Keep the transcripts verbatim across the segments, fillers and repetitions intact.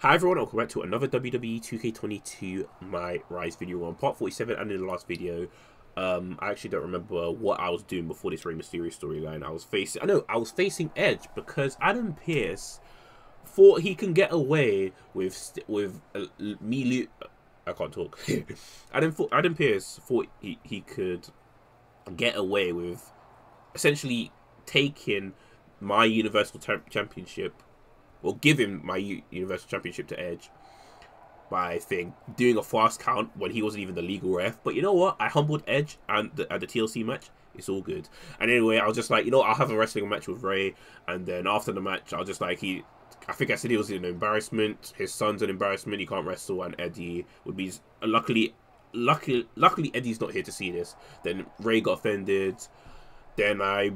Hi everyone, welcome back to another W W E two K twenty-two My Rise video. We're on part forty-seven, and in the last video, um, I actually don't remember what I was doing before this Rey Mysterio storyline. I was facing, I know, I was facing Edge because Adam Pearce thought he can get away with with uh, me. Lo I can't talk. Adam thought Adam Pearce thought he he could get away with essentially taking my Universal Championship. Or give him my Universal Championship to Edge by thing doing a fast count when he wasn't even the legal ref. But you know what? I humbled Edge and the, at the T L C match. It's all good. And anyway, I was just like, you know, I'll have a wrestling match with Rey, and then after the match, I was just like, he. I think I said he was an embarrassment. His son's an embarrassment. He can't wrestle, and Eddie would be luckily, luckily, luckily Eddie's not here to see this. Then Rey got offended. Then I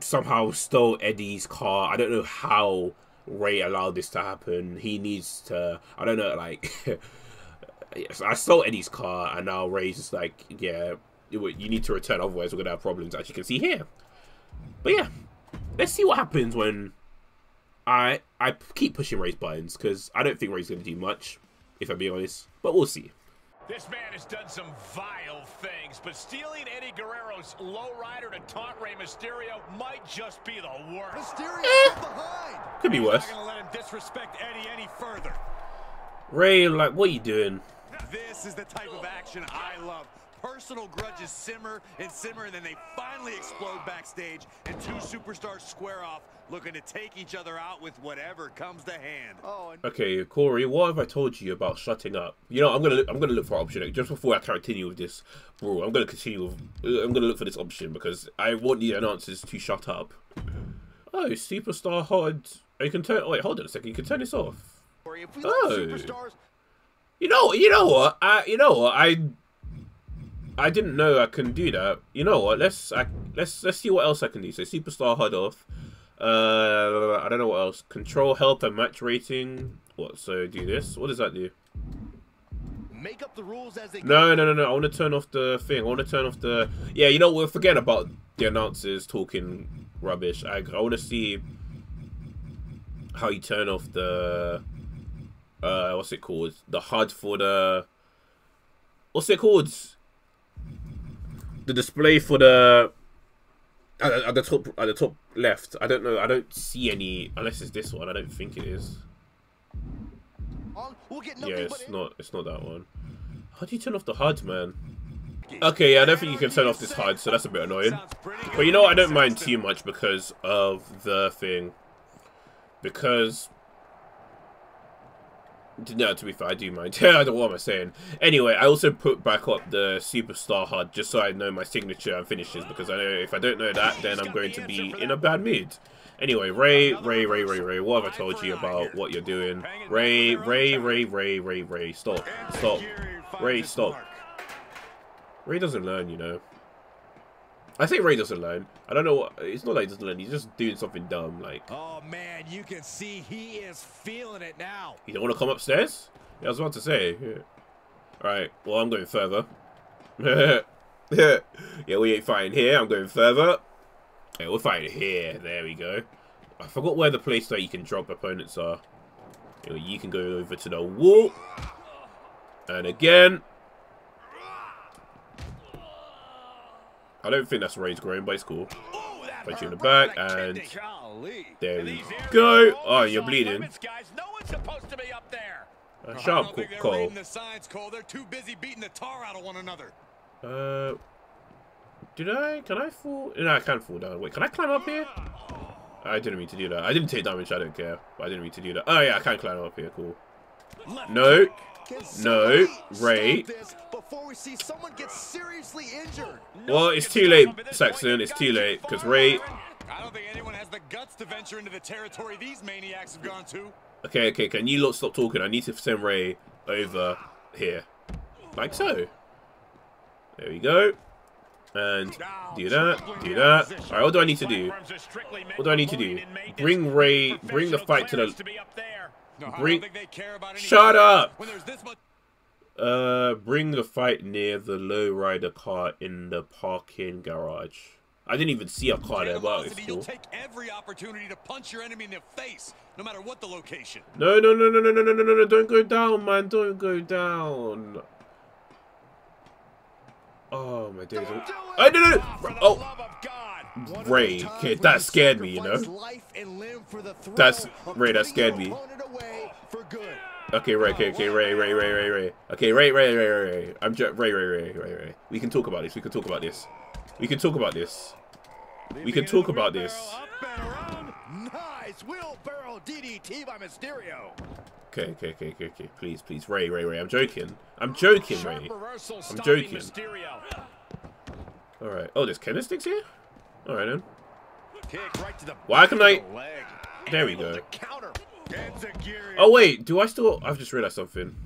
somehow stole Eddie's car. I don't know how Rey allowed this to happen. He needs to, I don't know, like, yes, I stole Eddie's car, and now Rey's just like, yeah, you need to return, otherwise we're gonna have problems, as you can see here. But yeah, let's see what happens when I I keep pushing Rey's buttons, because I don't think Rey's gonna do much, if I'm being honest, but we'll see. This man has done some vile things, but stealing Eddie Guerrero's lowrider to taunt Rey Mysterio might just be the worst. Mysterio's behind. Could be worse. I'm not gonna let him disrespect Eddie any further. Rey, like, what are you doing? This is the type of action I love. Personal grudges simmer and simmer, and then they finally explode backstage, and two superstars square off, looking to take each other out with whatever comes to hand. Oh, okay, Corey, what have I told you about shutting up? You know, I'm gonna look, I'm gonna look for an option just before I continue with this rule. I'm gonna continue with, I'm gonna look for this option because I want the announcers to shut up. Oh, superstar hard. You can turn. Oh, wait, hold on a second. You can turn this off. Corey, if we oh. Superstars... You know, you know what? I, you know what? I. I didn't know I can do that. You know what? Let's I, let's let's see what else I can do. So superstar hard off. Uh, I don't know what else. Control help and match rating. What? So do this. What does that do? Make up the rules as they. No, no, no, no. I want to turn off the thing. I want to turn off the. Yeah, you know, we'll forget about the announcers talking rubbish. I I want to see how you turn off the. Uh, what's it called? The H U D for the. What's it called? The display for the at, at the top at the top left. I don't know. I don't see any unless it's this one. I don't think it is. We'll get yeah, it's not. It's not that one. How do you turn off the H U D, man? Okay, yeah, I don't think you can turn off this H U D, so that's a bit annoying. But you know, I don't mind too much because of the thing. Because no, to be fair, I do mind. I don't know what I'm saying. Anyway, I also put back up the superstar H U D just so I know my signature and finishes, because I know if I don't know that, then I'm going to be in a bad mood. Anyway, Rey, Rey, Rey, Rey, Rey, what have I told you about what you're doing? Rey, Rey, Rey, Rey, Rey, Rey, stop, stop, Rey, stop. Rey doesn't learn, you know. I say Rey doesn't learn. I don't know what, it's not like he doesn't learn, he's just doing something dumb, like. Oh man, you can see he is feeling it now. You don't want to come upstairs? Yeah, I was about to say. Yeah. Alright, well I'm going further. Yeah, we ain't fighting here, I'm going further. Yeah, we're fighting here, there we go. I forgot where the place that you can drop opponents are. Anyway, you can go over to the wall. And again. I don't think that's Rey's groin, but it's cool. Punch you in the back, and there we go. Oh, you're bleeding. A sharp call. Uh, did I? Can I fall? No, I can't fall down. Wait, can I climb up here? I didn't mean to do that. I didn't take damage. I don't care. But I didn't mean to do that. Oh yeah, I can climb up here. Cool. No, no, Rey. Before we see someone get seriously injured. Well, it's too late, Saxon. It's too late because Rey. I don't think anyone has the guts to venture into the territory these maniacs have gone to. Okay, okay, can you lot stop talking? I need to send Rey over here, like so. There we go, and do that, do that. All right, what do I need to do? What do I need to do? Bring Rey, bring the fight to the. Bring. Shut up. Uh, bring the fight near the lowrider car in the parking garage. I didn't even see a caught it. Wow, it's cool. Take every opportunity to punch your enemy in the face, no matter what the location. No, no, no, no, no, no, no, no, no! Don't go down, man! Don't go down! Oh my days! I did it! Oh, Ray, kid, that scared me. You know, that's Ray. That scared me. Okay, Ray, okay, okay, Ray, Ray, Ray, Ray, Ray. Okay, Ray, Ray, Ray, Ray, Ray. I'm just Ray, Ray, Ray, Ray, Ray. We can talk about this. We can talk about this. We can talk about this. We can talk about this. Nice wheelbarrow D D T by Mysterio. Okay, okay, okay, okay, okay. Please, please, Ray, Ray, Ray. I'm joking. I'm joking, Ray. I'm joking. All right. Oh, there's kendo sticks here. All right then. Why can I? There we go. Oh wait, do I still? I've just realized something.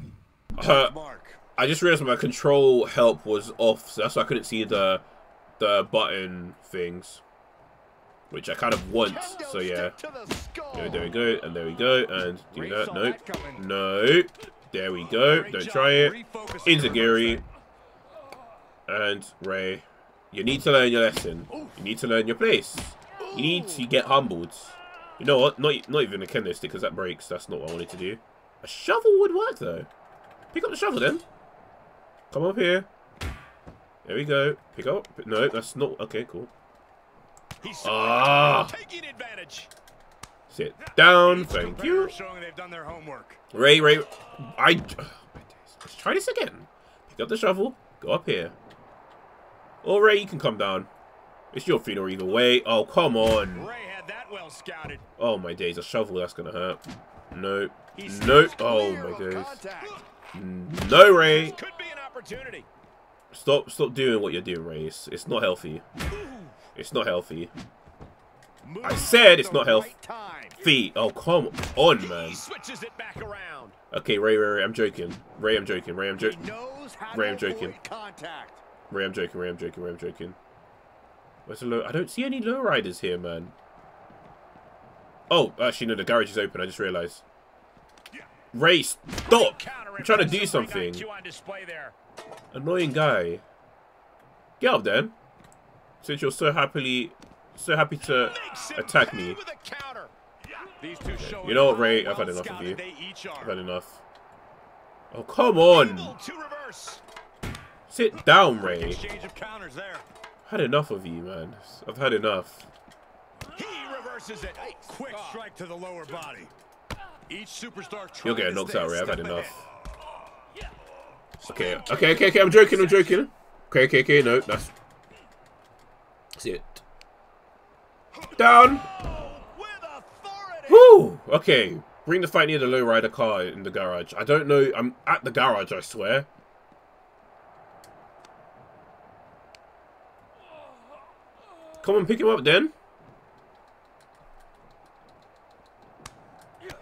Uh, I just realized my control help was off, so that's why I couldn't see the the button things, which I kind of want. So yeah. There, there we go, and there we go, and do that. No, no. There we go. Don't try it. Inzagiri and Ray. You need to learn your lesson. You need to learn your place. You need to get humbled. You know what? Not not even a kendo stick because that breaks. That's not what I wanted to do. A shovel would work though. Pick up the shovel then. Come up here. There we go. Pick up. No, that's not. Okay, cool. Ah. Sit down. Thank you. Ray, Ray. I. Let's try this again. Pick up the shovel. Go up here. All right, you can come down. It's your funeral either way. Oh, come on. Ray had that well scouted. Oh, my days. A shovel, that's going to hurt. No. No. Oh, my days. Contact. No, Ray. Could be an opportunity. Stop Stop doing what you're doing, Ray. It's, it's not healthy. It's not healthy. Move I said it's not healthy. Right. Oh, come on, man. He switches it back around. Okay, Ray, Ray, Ray. I'm joking. Ray, I'm joking. Ray, I'm joking. Ray, I'm joking. Contact. Ray, I'm joking, Ray, I'm joking, Ray, I'm joking. Where's the low? I don't see any lowriders here, man. Oh, actually, no, the garage is open. I just realized. Ray, stop! I'm trying to do something. Annoying guy. Get up, then. Since you're so happily, so happy to attack me. Okay. You know what, Ray? I've had enough of you. I've had enough. Oh, come on! Sit down, Ray. I've had enough of you, man. I've had enough. He reverses it. Quick strike to the lower body. Each superstar you'll get knocked out, Ray. I've had enough. Okay, okay, okay, okay. I'm joking. I'm joking. Okay, okay, okay. No, that's. That's it. Down. Woo. Okay. Bring the fight near the lowrider car in the garage. I don't know. I'm at the garage. I swear. Come on, pick him up then.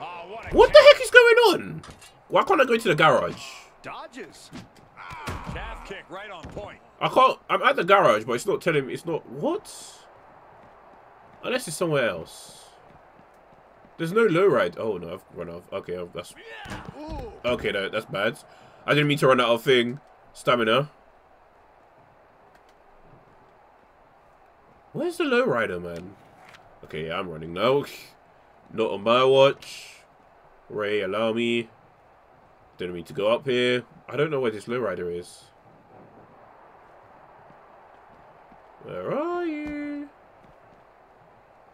Oh, what what the heck is going on? Why can't I go to the garage? Dodges. Ah, calf kick right on point. I can't. I'm at the garage, but it's not telling me. It's not what? Unless it's somewhere else. There's no lowride. Oh no, I've run off. Okay, that's okay. No, that's bad. I didn't mean to run out of thing. Stamina. Where's the lowrider, man? Okay, I'm running now. Not on my watch. Ray, allow me. Didn't mean to go up here. I don't know where this lowrider is. Where are you?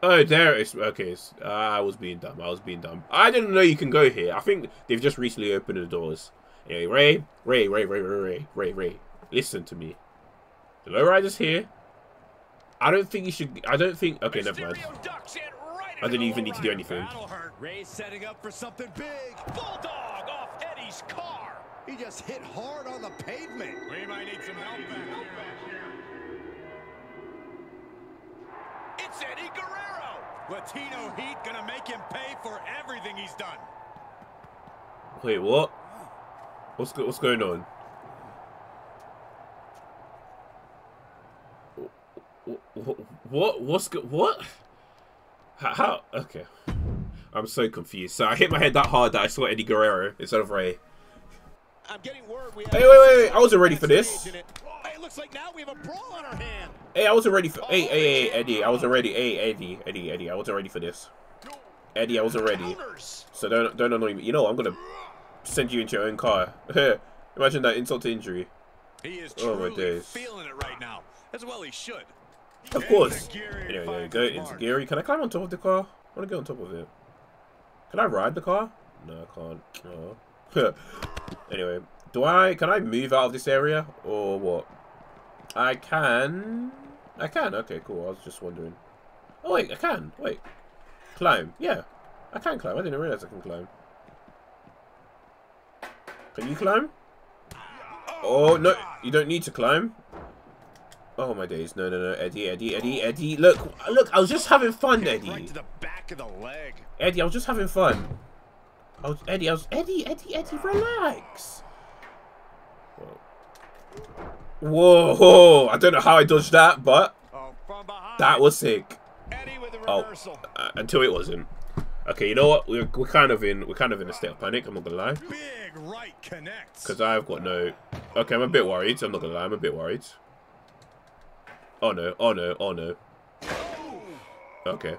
Oh, there it is. Okay, it's, uh, I was being dumb. I was being dumb. I didn't know you can go here. I think they've just recently opened the doors. Anyway, Ray, Ray, Ray, Ray, Ray, Ray, Ray, Ray. Listen to me. The lowrider's here. I don't think you should. I don't think. Okay, never mind. I didn't even need to do anything. Ray's setting up for something big. Bulldog off Eddie's car. He just hit hard on the pavement. We might need some help back here. It's Eddie Guerrero. Latino Heat gonna make him pay for everything he's done. Wait, what? What's go what's going on? What? What's good? What? How, how? Okay. I'm so confused. So I hit my head that hard that I saw Eddie Guerrero instead of Ray. I'm getting word we have hey, wait, wait, wait. I wasn't ready for this. Hey, it looks like now we have a brawl on our hand. Hey, I wasn't ready for. Hey, hey, hey, Eddie. I wasn't ready. Hey, Eddie, Eddie, Eddie. I wasn't ready for this. Eddie, I wasn't ready. So don't, don't annoy me. You know, I'm gonna send you into your own car. Imagine that insult to injury. He is oh, my days. Feeling it right now. As well, he should. Of course. Anyway, there you go. Inzagiri. Can I climb on top of the car? I want to get on top of it. Can I ride the car? No, I can't. Oh. Anyway, do I? Can I move out of this area or what? I can. I can. Okay, cool. I was just wondering. Oh wait, I can. Wait, climb. Yeah, I can climb. I didn't realize I can climb. Can you climb? Oh no, you don't need to climb. Oh my days! No, no, no, Eddie, Eddie, Eddie, Eddie! Look, look! I was just having fun, Eddie. Right to the back of the leg. Eddie, I was just having fun. I was Eddie. I was Eddie, Eddie, Eddie. Relax. Whoa! Whoa. I don't know how I dodged that, but that was sick. Oh, uh, until it wasn't. Okay, you know what? We're we're kind of in we're kind of in a state of panic. I'm not gonna lie. Big right connects. Because I've got no. Okay, I'm a bit worried. I'm not gonna lie. I'm a bit worried. Oh no, oh no, oh no. Okay.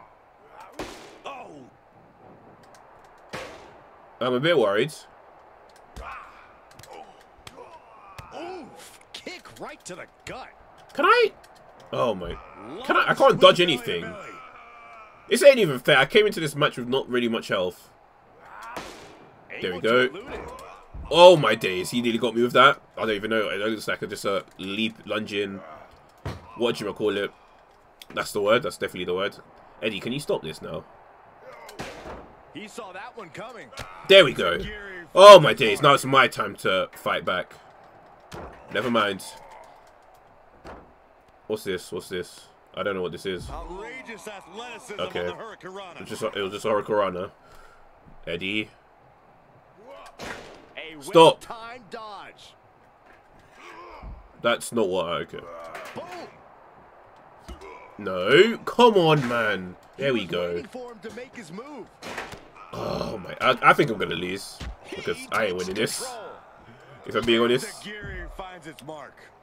I'm a bit worried. Oof, kick right to the gut. Can I? Oh my. Can I? I can't dodge anything. This ain't even fair. I came into this match with not really much health. There we go. Oh my days, he nearly got me with that. I don't even know. It looks like I just uh, leap, lunge in. What do you call it? That's the word. That's definitely the word. Eddie, can you stop this now? He saw that one coming. There we go. Oh my days! Now it's my time to fight back. Never mind. What's this? What's this? I don't know what this is. Okay. It's just it was just Hurricanrana. Eddie. Stop. That's not what. I, okay. No, come on, man. There we go. Oh my! I, I think I'm gonna lose because I ain't winning this. If I'm being honest,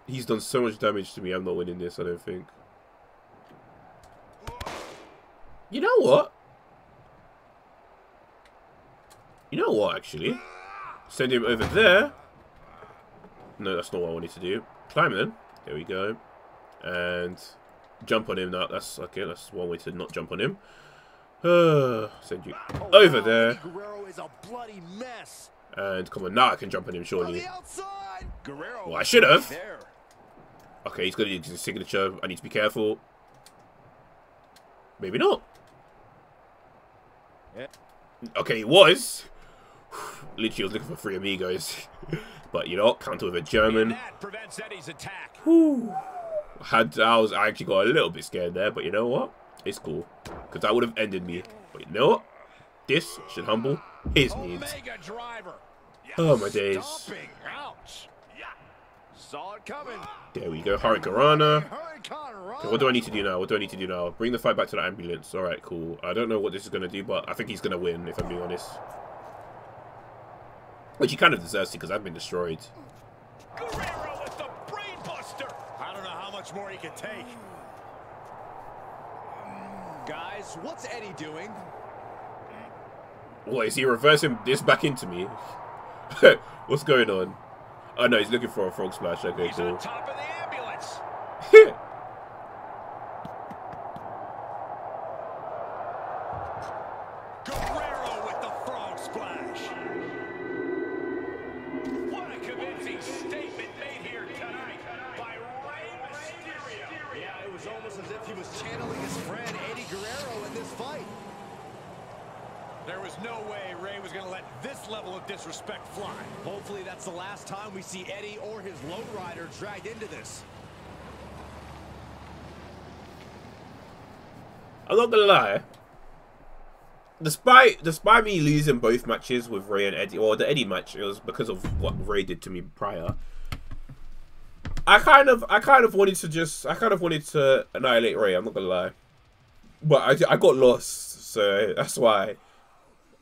he's done so much damage to me. I'm not winning this. I don't think. You know what? You know what? Actually, send him over there. No, that's not what I wanted to do. Climb then. There we go. And jump on him now. That's okay. That's one way to not jump on him. Uh, send you over there. And come on, now I can jump on him surely. Well, I should have. Okay, he's gonna use his signature. I need to be careful. Maybe not. Okay, he was. Literally, I was looking for three amigos. But you know what? Counter with a German. Whew. Had I was I actually got a little bit scared there, but you know what? It's cool. Because that would have ended me. But you know what? This should humble his needs. Oh my days. There we go. Hurricanrana. Okay, what do I need to do now? What do I need to do now? Bring the fight back to the ambulance. Alright, cool. I don't know what this is gonna do, but I think he's gonna win, if I'm being honest. Which he kind of deserves to because I've been destroyed. Guerrero with the brain buster. I don't know how much more he can take. Guys, what's Eddie doing? What, is he reversing this back into me? What's going on? Oh no, he's looking for a frog splash. Okay, he's cool. On top of the ambulance. Guerrero with the frog splash. What a convincing statement made here tonight by Rey Mysterio. Yeah, it was almost as if he was channeling his friend Eddie Guerrero in this fight. There was no way Rey was going to let this level of disrespect fly. Hopefully that's the last time we see Eddie or his lowrider dragged into this. I'm not going to lie. Despite despite me losing both matches with Rey and Eddie, or the Eddie match, it was because of what Rey did to me prior. I kind of I kind of wanted to just I kind of wanted to annihilate Rey. I'm not going to lie, but I I got lost, so that's why.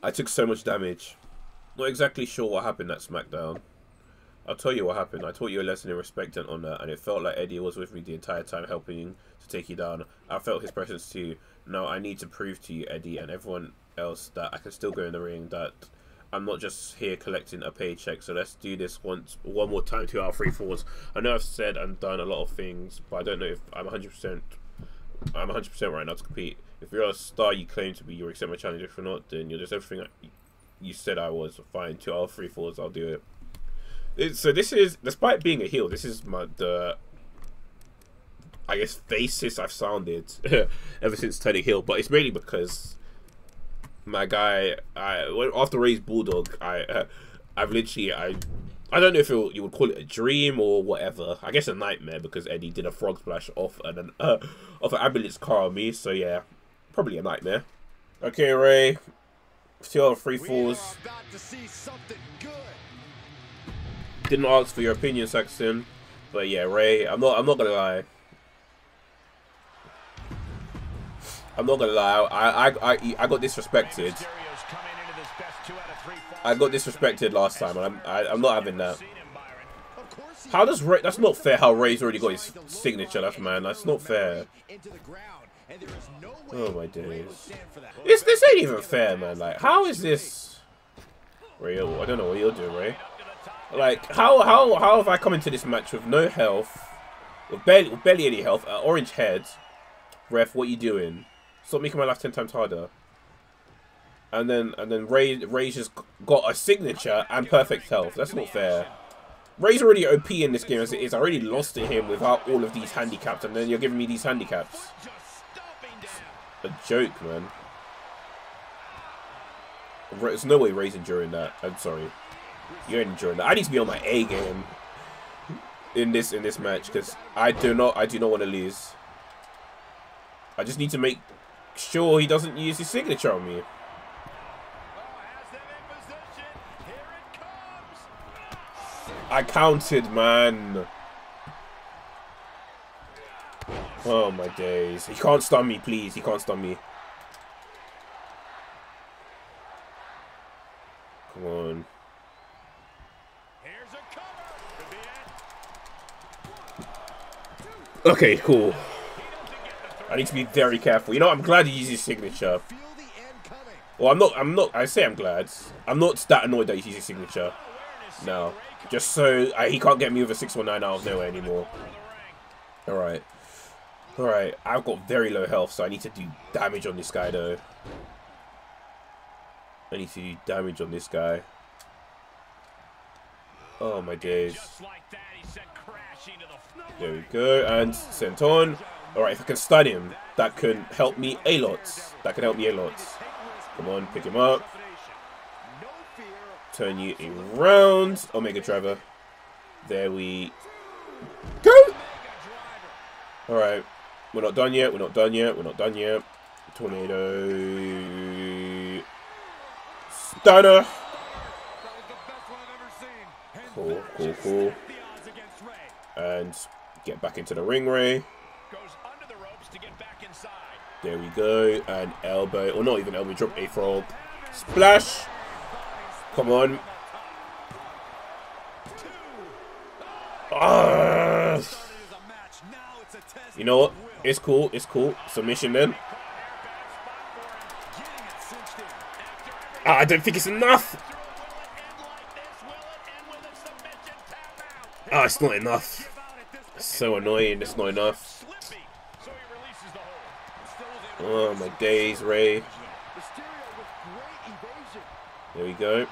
I took so much damage. Not exactly sure what happened at SmackDown. I'll tell you what happened. I taught you a lesson in respect and honor, and it felt like Eddie was with me the entire time helping to take you down. I felt his presence too. Now I need to prove to you, Eddie, and everyone else that I can still go in the ring, that I'm not just here collecting a paycheck. So let's do this once, one more time, two out of three falls. I know I've said and done a lot of things, but I don't know if I'm one hundred percent I'm one hundred percent right now to compete. If you're a star you claim to be, you accept my challenge. If you're not, then you're just everything I, you said I was. Fine, two out of three falls, I'll do it. It, so this is, despite being a heel, this is my, the, I guess, faces I've sounded ever since turning heel. But it's mainly because my guy, I after Rey's Bulldog, I, uh, I've literally, I, I don't know if it, you would call it a dream or whatever. I guess a nightmare, because Eddie did a frog splash off an, an uh, off an ambulance car on me. So yeah, probably a nightmare. Okay, Rey, two out of three falls. We are about to see something good. Didn't ask for your opinion, Saxon, but yeah, Rey, I'm not, I'm not gonna lie. I'm not gonna lie. I, I, I, I got disrespected. I got disrespected last time, and I'm, I, I'm not having that. How does Rey? That's not fair. How Rey's already got his signature left, man. That's not fair. Oh my days. This, this ain't even fair, man. Like, how is this? Rey, I don't know what you're doing, Rey. Like, how how how have I come into this match with no health, with barely, with barely any health, uh, orange head? Ref, what are you doing? Stop making my life ten times harder. And then and then Rey Rey's just got a signature and perfect health. That's not fair. Rey's already O P in this game as it is. I already lost to him without all of these handicaps, and then you're giving me these handicaps. A joke, man. There's no way Rey's enduring that. I'm sorry. You're enjoying that. I need to be on my A game in this in this match, because I do not I do not want to lose. I just need to make sure he doesn't use his signature on me. I counted, man. Oh my days! He can't stun me, please. He can't stun me. Come on. Okay, cool. I need to be very careful. You know, I'm glad he used his signature. Well, I'm not, I'm not, I say I'm glad. I'm not that annoyed that he used his signature. No. Just so I, he can't get me with a six one nine out of nowhere anymore. Alright. Alright, I've got very low health, so I need to do damage on this guy, though. I need to do damage on this guy. Oh, my days. There we go, and sent on. Alright, if I can stun him, that can help me a lot. That can help me a lot. Come on, pick him up. Turn you around. Omega Driver. There we go. Alright, we're not done yet, we're not done yet, we're not done yet. Tornado. Stunner. Cool, cool, cool. And get back into the ring, Rey. There we go. And elbow. Or not even elbow. Drop a frog. Splash. Come on. Ah. You know what? It's cool. It's cool. Submission then. Ah, I don't think it's enough. Ah, it's not enough. It's so annoying. It's not enough. Oh my days, Rey. There we go.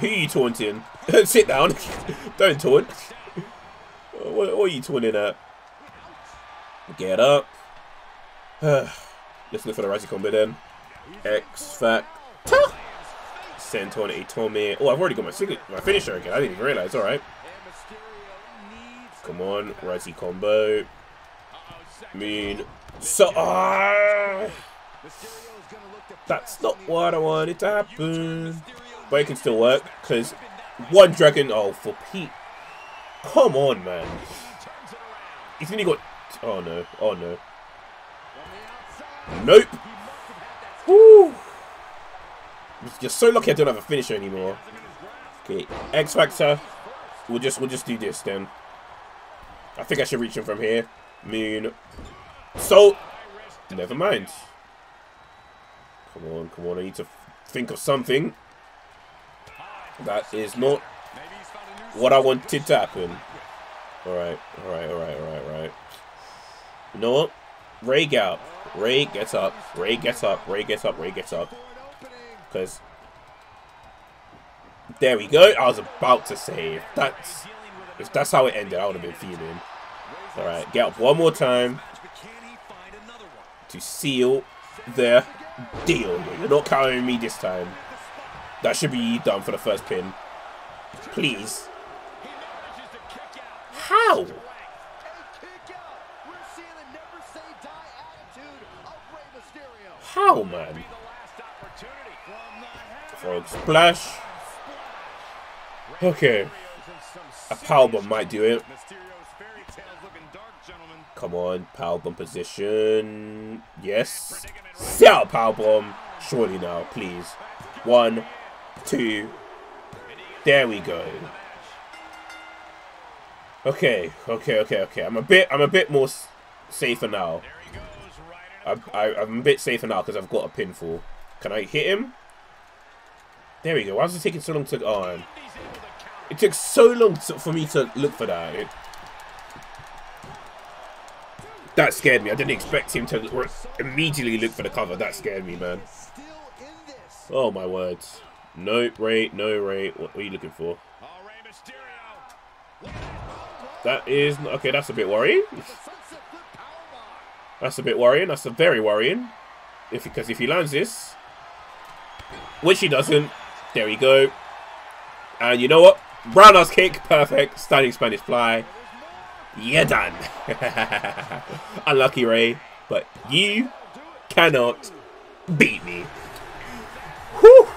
Who are you taunting? Sit down. Don't taunt. What, what are you taunting at? Get up. Let's look for the rising combo then. X Factor. Sent on a Tommy. Oh, I've already got my signature, my finisher again. I didn't even realize. All right. Come on, righty combo. Mean. So, ah, that's not what I wanted to happen. But it can still work, because one dragon. Oh, for Pete. Come on, man. He's only got. Oh, no. Oh, no. Nope. Woo. You're so lucky I don't have a finisher anymore. Okay, X Factor. We'll just we'll just do this then. I think I should reach him from here. I mean, so never mind. Come on, come on! I need to think of something. That is not what I wanted to happen. All right, all right, all right, all right, all right. You know what? Ray get up. Ray gets up. Ray gets up. Ray gets up. Ray gets up. Because there we go. I was about to say if that's if that's how it ended, I would have been feeling. All right, get up one more time to seal the deal. You're not carrying me this time. That should be done for the first pin, please. How? How, man? Frog splash. Okay, a power bomb might do it. Come on, power bomb position. Yes, sell power bomb. Surely now, please. One, two. There we go. Okay, okay, okay, okay. I'm a bit, I'm a bit more safer now. I, I, I'm a bit safer now because I've got a pinfall. Can I hit him? There we go. Why was it taking so long to? Oh, it took so long to, for me to look for that. It, that scared me. I didn't expect him to immediately look for the cover. That scared me, man. Oh my words. No, Ray, no, Ray. What, what are you looking for? That is... Okay, that's a bit worrying. That's a bit worrying. That's a very worrying. If Because if he lands this... Which he doesn't. There we go. And you know what? Roundhouse kick. Perfect. Standing Spanish fly. You're done. Unlucky, Ray. But you cannot beat me. Whew.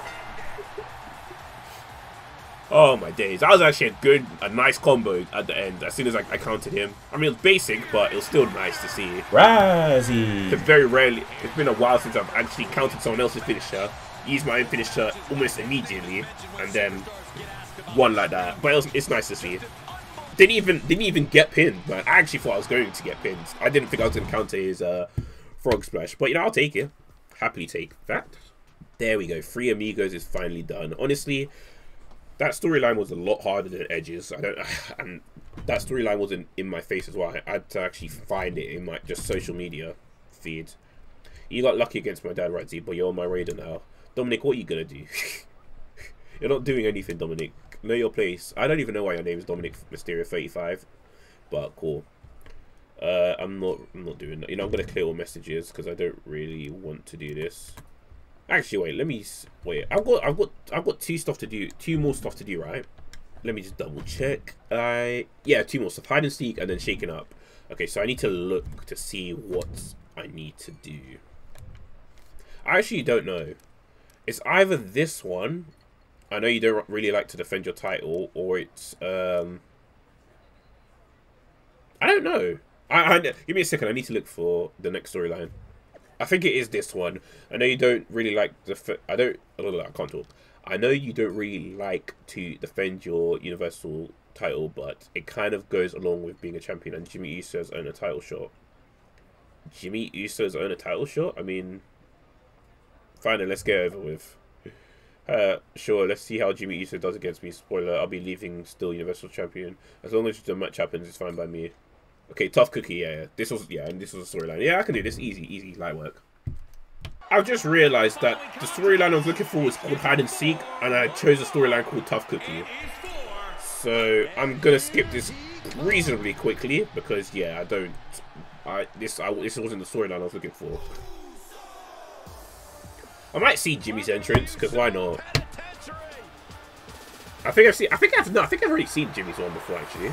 Oh my days. That was actually a good, a nice combo at the end. As soon as I, I counted him. I mean, it was basic, but it was still nice to see. Razzie. It's very rarely, it's been a while since I've actually counted someone else's finisher. Used my own finisher almost immediately. And then won like that. But it was, it's nice to see. Didn't even didn't even get pinned, man. I actually thought I was going to get pinned. I didn't think I was going to counter his uh, frog splash. But, you know, I'll take it. Happily take that. There we go. Three Amigos is finally done. Honestly, that storyline was a lot harder than Edge's. I don't, and that storyline wasn't in my face as well. I had to actually find it in my just social media feed. You got lucky against my dad, Radzi, but you're on my radar now. Dominik, what are you gonna do? You're not doing anything, Dominik. Know your place. I don't even know why your name is Dominik Mysterio thirty-five, but cool. Uh, I'm not. I'm not doing that. You know, I'm gonna clear all messages because I don't really want to do this. Actually, wait. Let me wait. I've got. I've got. I've got two stuff to do. Two more stuff to do. Right. Let me just double check. I yeah. Two more stuff. Hide and seek, and then shaking up. Okay. So I need to look to see what I need to do. I actually don't know. It's either this one. I know you don't really like to defend your title, or it's, um, I don't know. I, I give me a second. I need to look for the next storyline. I think it is this one. I know you don't really like the, I don't, I can't talk. I know you don't really like to defend your Universal title, but it kind of goes along with being a champion, and Jimmy Uso's own a title shot. Jimmy Uso's own a title shot? I mean, fine, then let's get over with. Uh, sure, let's see how Jimmy Uso does against me. Spoiler, I'll be leaving still Universal Champion. As long as the match happens, it's fine by me. Okay, tough cookie, yeah, yeah. This was, yeah, and this was a storyline. Yeah, I can do this. Easy, easy, light work. I've just realised that the storyline I was looking for was called Hide and Seek, and I chose a storyline called Tough Cookie. So, I'm gonna skip this reasonably quickly, because, yeah, I don't... I This, I, this wasn't the storyline I was looking for. I might see Jimmy's entrance, because why not? I think I've seen. I think I've no. I think I've already seen Jimmy's one before, actually.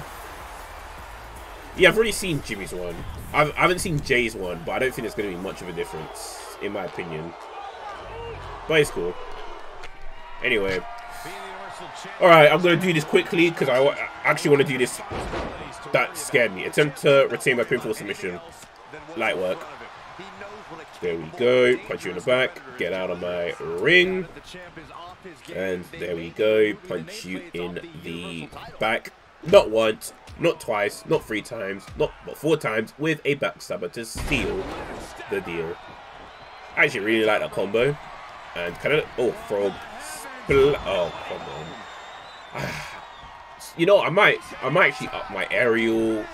Yeah, I've already seen Jimmy's one. I've, I haven't seen Jay's one, but I don't think there's going to be much of a difference, in my opinion. But it's cool. Anyway, all right. I'm going to do this quickly because I, I actually want to do this. That scared me. Attempt to retain my pinfall submission. Light work. There we go, punch you in the back, get out of my ring, and there we go, punch you in the back, Not once, not twice, not three times, not but four times with a backstabber to seal the deal. I actually really like that combo. And kind of, oh, frog. Oh, come on. You know, I might, I might actually up my aerial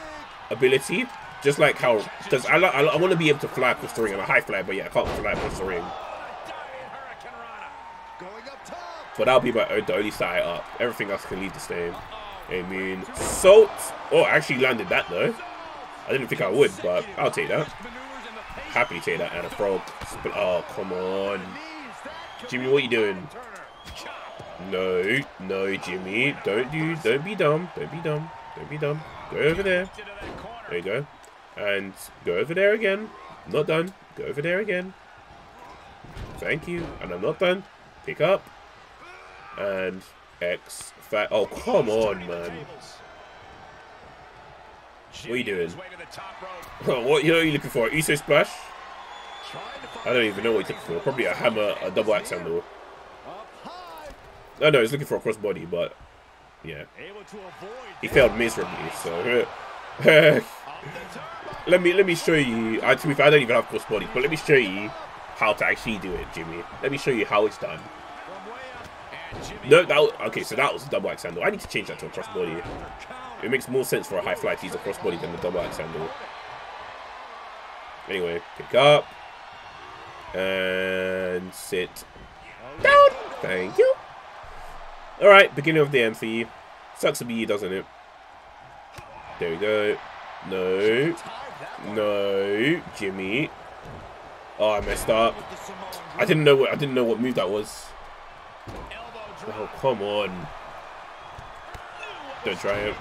ability. Just like how, because I, I, I want to be able to fly across the ring. I'm a high flyer, but yeah, I can't fly across the ring. But that'll be my the only side up. Everything else can leave the same. I mean, salt. Oh, I actually landed that though. I didn't think I would, but I'll take that. Happily take that. And a frog. Oh, come on, Jimmy, what are you doing? No, no, Jimmy, don't do, don't be dumb, don't be dumb, don't be dumb. Go over there. There you go. And go over there again. I'm not done. Go over there again. Thank you. And I'm not done. Pick up. And X. Fat. Oh, come on, man. What are you doing? Oh, what you know you looking for? Uso splash? I don't even know what he's looking for. Probably a hammer, a double axe handle. I know he's looking for a crossbody, but yeah, he failed miserably. So let me let me show you. I, to be fair, I don't even have crossbody, but let me show you how to actually do it, Jimmy. Let me show you how it's done. No, that was, okay. So that was a double axe handle. I need to change that to a crossbody. It makes more sense for a high fly to use a crossbody than the double axe handle. Anyway, pick up and sit down. Thank you. All right, beginning of the end for you. Sucks to be you, doesn't it? There we go. No, no, Jimmy. Oh, I messed up. I didn't know what I didn't know what move that was. Oh, come on! Don't try it.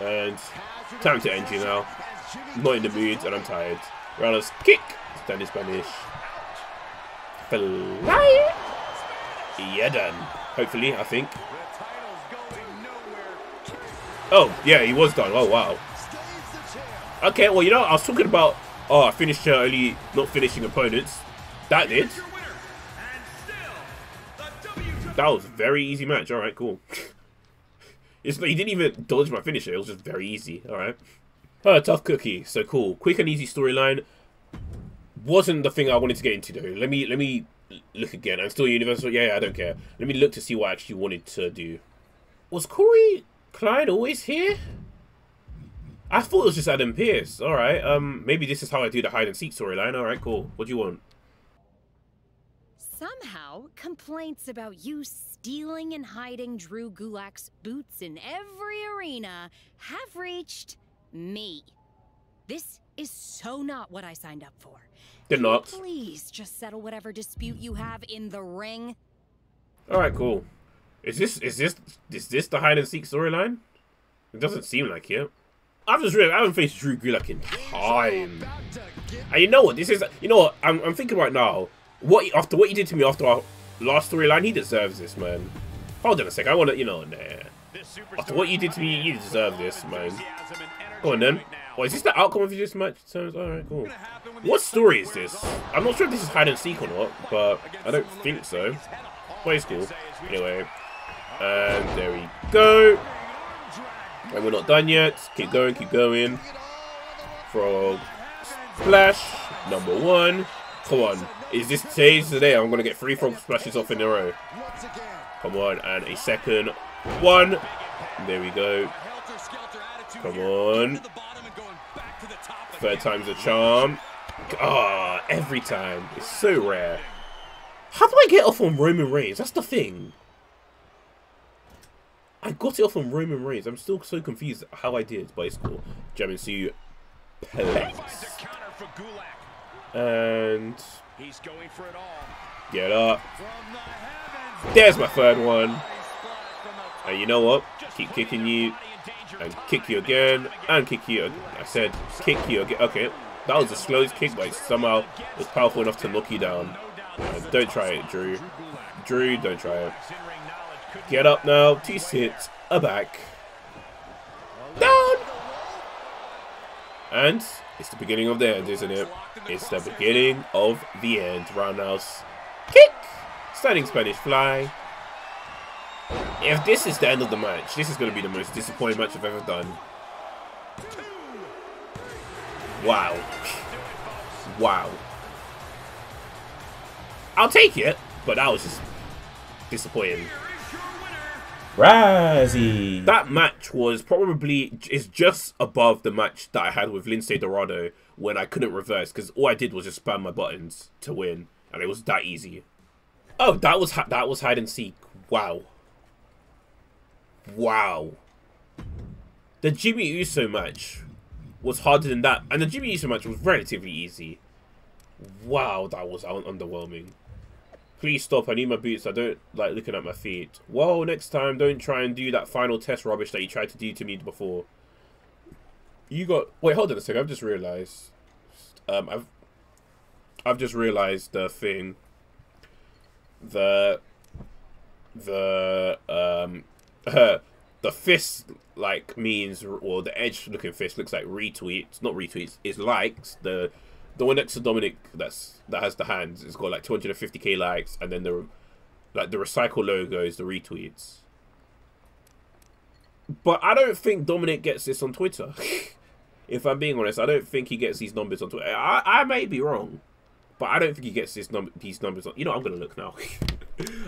And time to end you now. I'm not in the mood, and I'm tired. Ralph's kick. Standing Spanish. Fly. Yeah, done. Hopefully, I think. Oh, yeah, he was done. Oh, wow. Okay, well, you know, I was talking about... Oh, I finished early, not finishing opponents. That did. That was a very easy match. All right, cool. It's like, he didn't even dodge my finisher. It was just very easy. All right. Oh, tough cookie. So cool. Quick and easy storyline. Wasn't the thing I wanted to get into, though. Let me... Let me... look again. I'm still Universal. Yeah, yeah, I don't care. Let me look to see what I actually wanted to do. Was Corey Klein always here? I thought it was just Adam Pearce. All right. Um, maybe this is how I do the hide and seek storyline. All right, cool. What do you want? Somehow, complaints about you stealing and hiding Drew Gulak's boots in every arena have reached me. This is so not what I signed up for. They're not. Please just settle whatever dispute you have in the ring. All right, cool. Is this is this is this the hide and seek storyline? It doesn't seem like it. I've just realized I haven't faced Drew Gulak in time. And you know what? This is you know what I'm I'm thinking right now. What after what you did to me after our last storyline, he deserves this, man. Hold on a sec. I want to you know nah. After what you did to me, you deserve this, man. Go on then. Oh, is this the outcome of this match? Alright, cool. What story is this? I'm not sure if this is hide and seek or not, but I don't think so. But it's cool. Anyway. And there we go. And we're not done yet. Keep going, keep going. Frog splash. Number one. Come on. Is this today's the day? I'm going to get three frog splashes off in a row. Come on. And a second one. There we go. Come on. Third time's a charm. Ah, oh, every time. It's so rare. How do I get off on Roman Reigns? That's the thing. I got it off on Roman Reigns. I'm still so confused how I did, but it's cool. Jamming to Pellets. And get up. There's my third one. And you know what? Keep kicking you. And kick you again, and kick you again. I said kick you again. Okay, that was the slowest kick, but it somehow was powerful enough to knock you down. And don't try it, Drew. Drew, don't try it. Get up now, two sits, a back. Down! And it's the beginning of the end, isn't it? It's the beginning of the end. Roundhouse kick! Standing Spanish fly. If this is the end of the match, this is going to be the most disappointing match I've ever done. Wow. Wow. I'll take it, but that was just disappointing. Razzie. That match was probably, it's just above the match that I had with Lince Dorado when I couldn't reverse because all I did was just spam my buttons to win, and it was that easy. Oh, that was that was hide and seek. Wow. Wow. The Jimmy Uso match was harder than that, and the Jimmy Uso match was relatively easy. Wow, that was un underwhelming. Please stop, I need my boots, I don't like looking at my feet. Well, next time, don't try and do that final test rubbish that you tried to do to me before. You got... Wait, hold on a second, I've just realised... Um, I've... I've just realised the thing. The... The... Um... Uh, the fist, like, means... Or the edge-looking fist looks like retweets. Not retweets, it's likes. The... The one next to Dominik that's that has the hands, it's got like two hundred fifty K likes, and then the like the recycle logo is the retweets. But I don't think Dominik gets this on Twitter. If I'm being honest, I don't think he gets these numbers on Twitter. I, I may be wrong, but I don't think he gets this num these numbers on. You know, I'm gonna look now.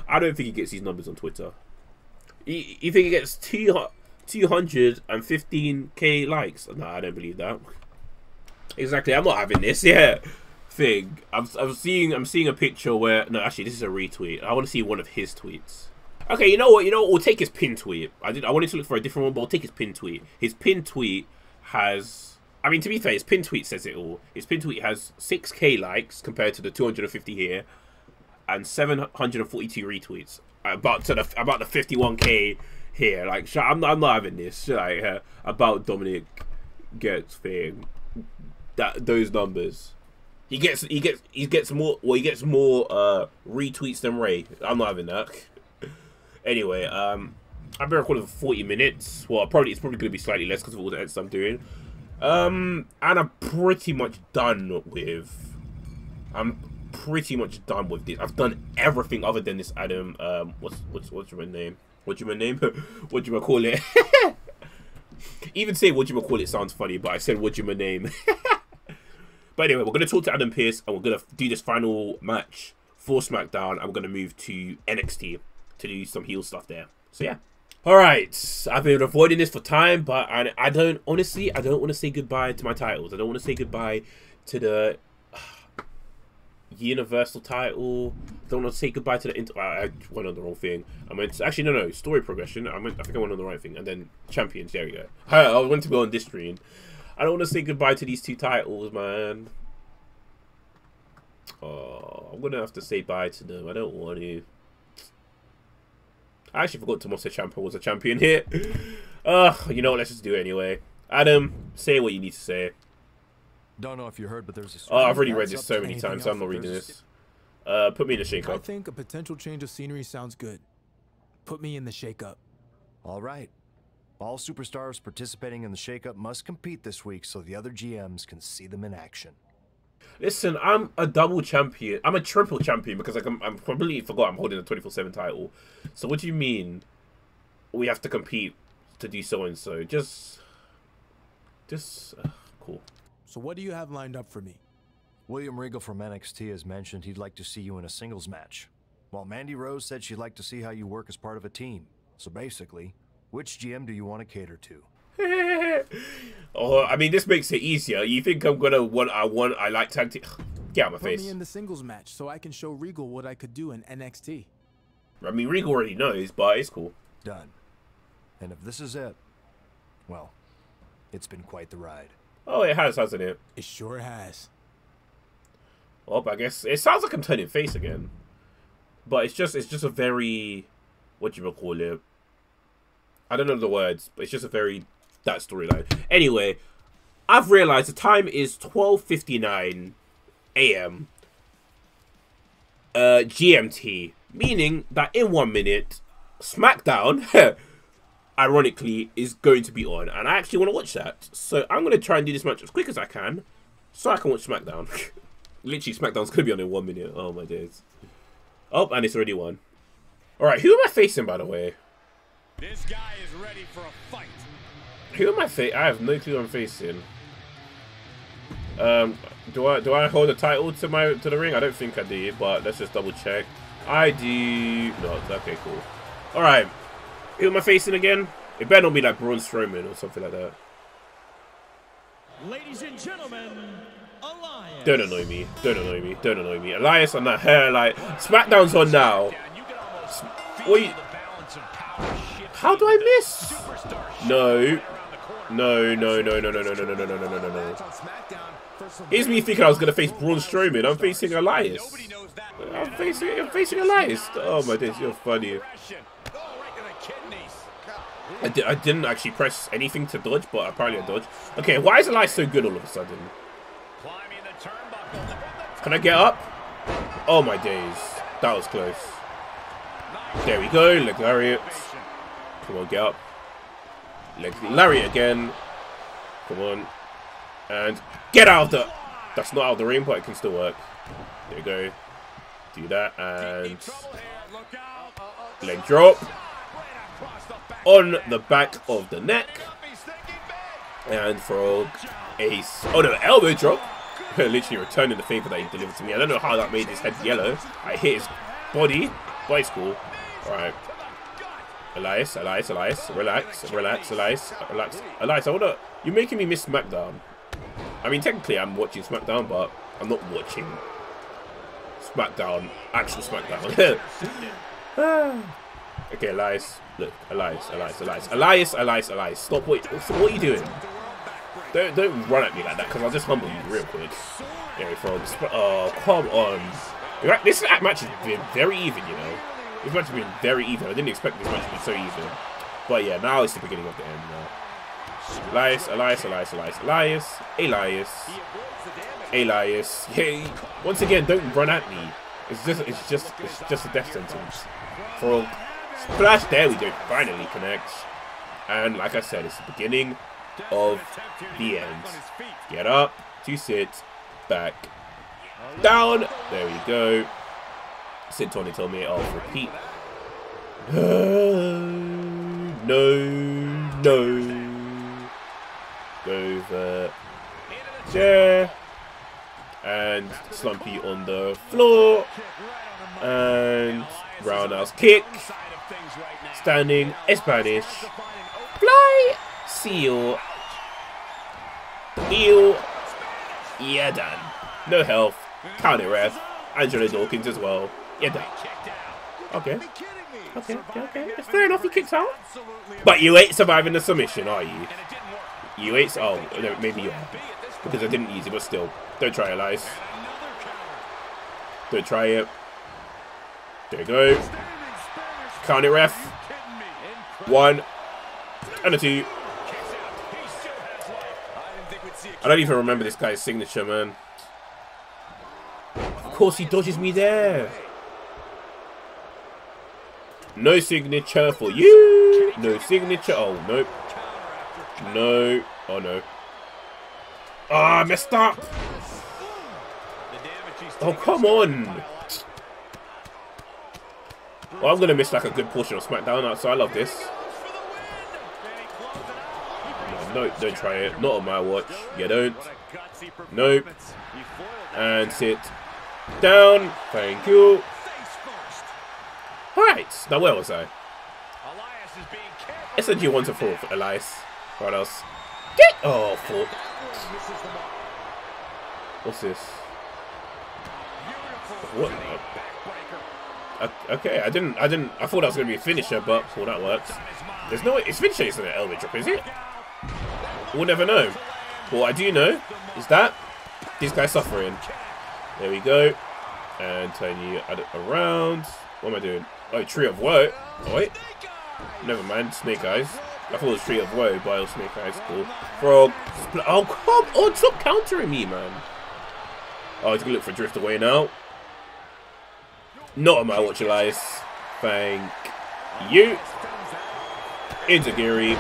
I don't think he gets these numbers on Twitter. You, you think he gets two hundred fifteen K likes? No, I don't believe that. Exactly, I'm not having this, yeah. Thing, I'm, I'm seeing, I'm seeing a picture where no, actually, this is a retweet. I want to see one of his tweets. Okay, you know what? You know what? We'll take his pin tweet. I did. I wanted to look for a different one, but I'll take his pin tweet. His pin tweet has. I mean, to be fair, his pin tweet says it all. His pin tweet has six K likes compared to the two hundred fifty here, and seven hundred forty-two retweets. About to the about the fifty-one K here. Like, I'm not, I'm not having this. Like, uh, about Dominik gets thing. That those numbers, he gets he gets he gets more well he gets more uh, retweets than Rey. I'm not having that. Anyway, um, I've been recording for forty minutes. Well, probably it's probably gonna be slightly less because of all the edits I'm doing. Um, and I'm pretty much done with. I'm pretty much done with this. I've done everything other than this Adam. Um, what's what's what's your name? What's your name? What do you call it? Even say what do you call it sounds funny, but I said what do you name. But anyway, we're going to talk to Adam Pearce, and we're going to do this final match for SmackDown, and we're going to move to N X T to do some heel stuff there. So, yeah. Alright, I've been avoiding this for time, but I, I don't, honestly, I don't want to say goodbye to my titles. I don't want to say goodbye to the uh, Universal title. I don't want to say goodbye to the, inter I, I went on the wrong thing. I meant, to, actually, no, no, story progression. I, meant, I think I went on the right thing, and then champions, there we go. I, I went to go on this stream. I don't want to say goodbye to these two titles, man. Oh, I'm going to have to say bye to them. I don't want to. I actually forgot Tomasso Ciampa was a champion here. Uh, you know what? Let's just do it anyway. Adam, say what you need to say. Don't know if you heard, but there's a... Oh, I've already read this so many times, so I'm not reading this. Uh, put me in the shake-up. I think a potential change of scenery sounds good. Put me in the shake-up. All right. All superstars participating in the shakeup must compete this week so the other G Ms can see them in action. Listen, I'm a double champion. I'm a triple champion because like, I'm, I'm completely forgot I'm holding a twenty-four seven title. So what do you mean we have to compete to do so-and-so? Just... Just... Uh, cool. So what do you have lined up for me? William Regal from N X T has mentioned he'd like to see you in a singles match. While Mandy Rose said she'd like to see how you work as part of a team. So basically... Which G M do you want to cater to? Oh, I mean, this makes it easier. You think I'm gonna want? I want. I like tag team. Get out of my face. Put me in the singles match so I can show Regal what I could do in N X T. I mean, Regal already knows, but it's cool. Done. And if this is it, well, it's been quite the ride. Oh, it has, hasn't it? It sure has. Well, I guess it sounds like I'm turning face again, but it's just it's just a very what do you call it? I don't know the words, but it's just a very that storyline. Anyway, I've realized the time is twelve fifty-nine A M Uh, G M T, meaning that in one minute, SmackDown, ironically, is going to be on, and I actually want to watch that. So I'm going to try and do this match as quick as I can, so I can watch SmackDown. Literally, SmackDown's going to be on in one minute. Oh my days! Oh, and it's already won. All right, who am I facing, by the way? This guy is ready for a fight. Who am I facing? I have no clue who I'm facing. Um, do I do I hold a title to my to the ring? I don't think I do, but let's just double check. I do not. Okay, cool. All right. Who am I facing again? It better not be like Braun Strowman or something like that. Ladies and gentlemen, Elias. Don't annoy me. Don't annoy me. Don't annoy me. Elias on that hair, like SmackDown's on now. Wait. How do I miss? No. No, no, no, no, no, no, no, no, no, no, no, no, no. Here's me thinking I was gonna face Braun Strowman. I'm facing Elias. I'm facing I'm facing Elias. Oh my days, you're funny. I, di I didn't actually press anything to dodge, but apparently I dodged. Okay, why is Elias so good all of a sudden? Can I get up? Oh my days. That was close. There we go, leg lariat. Come on, get up. Leg lariat again. Come on. And get out of the... That's not out of the ring, but it can still work. There we go. Do that, and... Leg drop. On the back of the neck. And frog ace. Oh no, elbow drop. Literally returning the favor that he delivered to me. I don't know how that made his head yellow. I hit his body. But it's cool. Alright. Elias, Elias, Elias. Relax, relax, Elias. Relax. Elias, I wanna... You're making me miss SmackDown. I mean, technically I'm watching SmackDown, but I'm not watching SmackDown. Actual SmackDown. Okay, Elias. Look, Elias, Elias, Elias, Elias, Elias, Elias. Stop! Wait, what are you doing? Don't don't run at me like that, because I'll just humble you real quick. There we go. Oh, come on! This match has been very even, you know. This match has been very even. I didn't expect this match to be so even. But yeah, now it's the beginning of the end. Now. Elias, Elias, Elias, Elias, Elias, Elias, Elias. Hey, once again, don't run at me. It's just, it's just, it's just a death sentence. For. Splash, there we go, finally connects. And like I said, it's the beginning of the end. Get up, two sits, back, down. There we go. Sit on it, tell me I'll repeat. No, no. Go over there. And slumpy on the floor. And roundhouse kick. Standing Spanish fly seal eel. Yeah, done. No health. Count it, ref. Angela Dawkins as well. Yeah, done. Okay. Okay. Okay. Okay. It's fair enough. He kicks out. But you ain't surviving the submission, are you? You ain't. Oh, no, maybe you are. Because I didn't use it, but still, don't try it, Elias. Don't try it. There you go. Count it, ref. One and a two. I don't even remember this guy's signature, man. Of course he dodges me there. No signature for you. No signature. Oh, no. No. Oh, no. Ah, oh, messed up. Oh, come on. Well, I'm gonna miss like a good portion of SmackDown, so I love this. No, no, don't try it. Not on my watch. Yeah, don't. Nope. And sit down. Thank you. All right. Now where was I? S N G one to four for Elias. What else? Get. Oh, four. What's this? What? Okay, I didn't, I didn't, I thought that was going to be a finisher, but, well, that works. There's no way, it's finisher isn't an elbow drop, is it? We'll never know. But what I do know is that this guy's suffering. There we go. And turn you around. What am I doing? Oh, Tree of Woe. Oh, wait. Never mind, Snake Eyes. I thought it was Tree of Woe, but it was Snake Eyes. Cool. Frog. Oh, come on, stop countering me, man. Oh, he's going to look for Drift Away now. Not on my watch, Elias. Thank you. Inzagiri.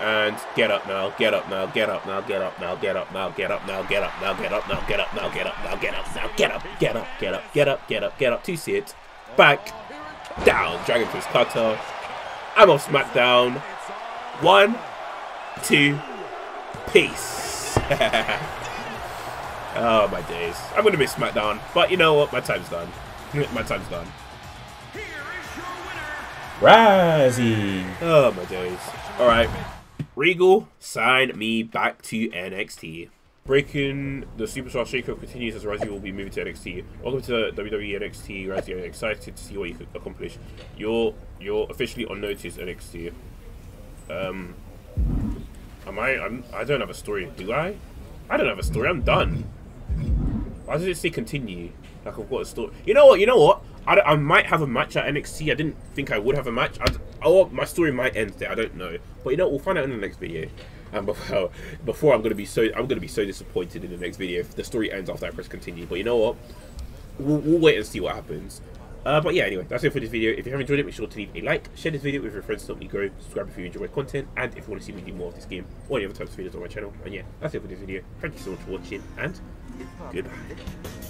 And get up now, get up now, get up now, get up now, get up now, get up now, get up now, get up now, get up now, get up now, get up now, get up, get up, get up, get up, get up, get up, two sits, back, down, Dragon Twist Cutter, I'm off SmackDown. One, two, peace. Oh, my days. I'm going to miss SmackDown, but you know what? My time's done. My time's done. Here is your winner, Razzie. Oh, my days. All right. Regal, sign me back to N X T. Breaking the Superstar Shakeup continues as Razzie will be moving to N X T. Welcome to W W E N X T, Razzie. I'm excited to see what you can accomplish. You're you're officially on notice, N X T. Um, am I? I'm, I don't have a story, do I? I don't have a story. I'm done. Why does it say continue? Like I've got a story. You know what? You know what? I, I might have a match at N X T. I didn't think I would have a match. I, oh, my story might end there. I don't know. But you know, we'll find out in the next video. And before, before I'm gonna be so I'm gonna be so disappointed in the next video if the story ends after I press continue. But you know what? We'll, we'll wait and see what happens. Uh, but yeah, anyway, that's it for this video. If you have enjoyed it, make sure to leave a like, share this video with your friends to help me grow, subscribe if you enjoy my content, and if you want to see me do more of this game or any other types of videos on my channel. And yeah, that's it for this video. Thank you so much for watching, and goodbye.